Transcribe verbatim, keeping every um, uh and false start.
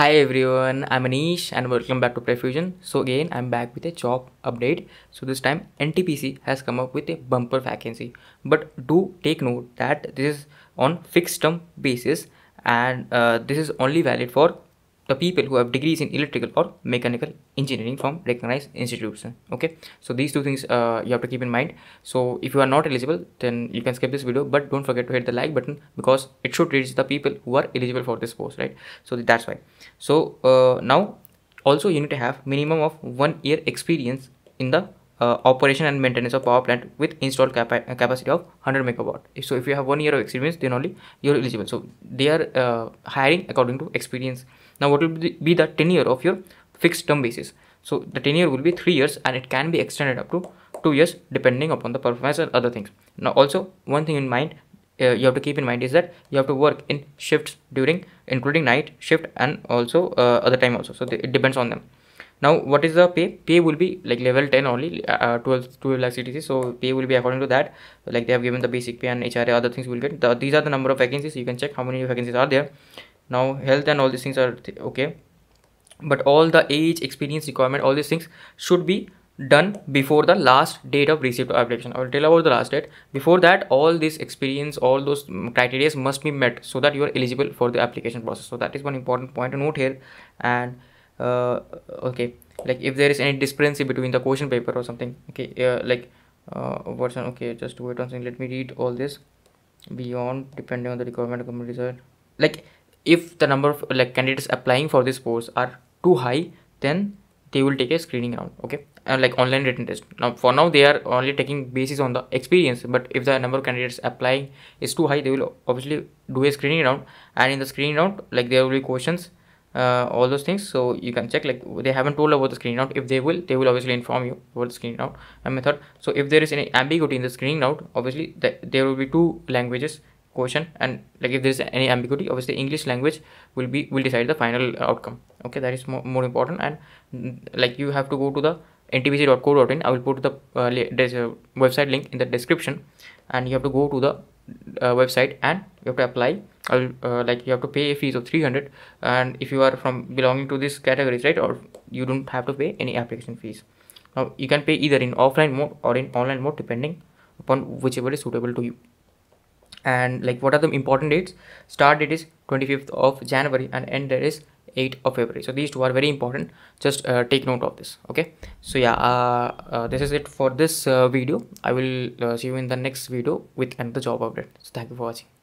Hi everyone, I'm Anish and welcome back to PrepFusion. So again, I'm back with a job update. So this time N T P C has come up with a bumper vacancy. But do take note that this is on fixed term basis and uh, this is only valid for the people who have degrees in electrical or mechanical engineering from recognized institution. Okay, so these two things uh, you have to keep in mind. So if you are not eligible, then you can skip this video, but don't forget to hit the like button because it should reach the people who are eligible for this post, right? So that's why. So uh, now also you need to have minimum of one year experience in the Uh, operation and maintenance of power plant with installed capa capacity of one hundred megawatt. So if you have one year of experience, then only you're eligible. So they are uh, hiring according to experience. Now what will be the tenure of your fixed term basis? So the tenure will be three years and it can be extended up to two years depending upon the performance and other things. Now also one thing in mind uh, you have to keep in mind is that you have to work in shifts during including night shift and also uh, other time also. So it depends on them. Now what is the pay? Pay will be like level ten only, uh, twelve, twelve lakh C T C. So pay will be according to that, like they have given the basic pay and H R A, other things you will get. The, these are the number of vacancies. You can check how many vacancies are there. Now health and all these things are th okay. But all the age, experience requirement, all these things should be done before the last date of receipt of application. I will tell about the last date. Before that, all this experience, all those criteria must be met so that you are eligible for the application process. So that is one important point to note here. And Uh, okay, like if there is any discrepancy between the question paper or something, okay, uh, like uh, what's on, okay, just wait on saying, let me read all this beyond depending on the requirement of community side. Like if the number of like candidates applying for this course are too high, then they will take a screening round, okay, and like online written test. Now for now they are only taking basis on the experience, but if the number of candidates applying is too high, they will obviously do a screening round, and in the screening round like there will be questions, Uh, all those things. So you can check, like they haven't told about the screening round. If they will, they will obviously inform you about the screening round and method. So if there is any ambiguity in the screening round, obviously th there will be two languages question, and like if there is any ambiguity, obviously English language will be will decide the final outcome. Okay, that is more, more important. And like you have to go to the N T P C dot co dot in. I will put the uh, there's a website link in the description, and you have to go to the Uh, website and you have to apply. I'll uh, like you have to pay a fees of three hundred, and if you are from belonging to this categories, right, or you don't have to pay any application fees. Now you can pay either in offline mode or in online mode depending upon whichever is suitable to you. And like what are the important dates? Start date is twenty-fifth of January and end date is eighth of February. So these two are very important. Just uh, take note of this. Okay, so yeah, uh, uh, this is it for this uh, video. I will uh, see you in the next video with another job update. So thank you for watching.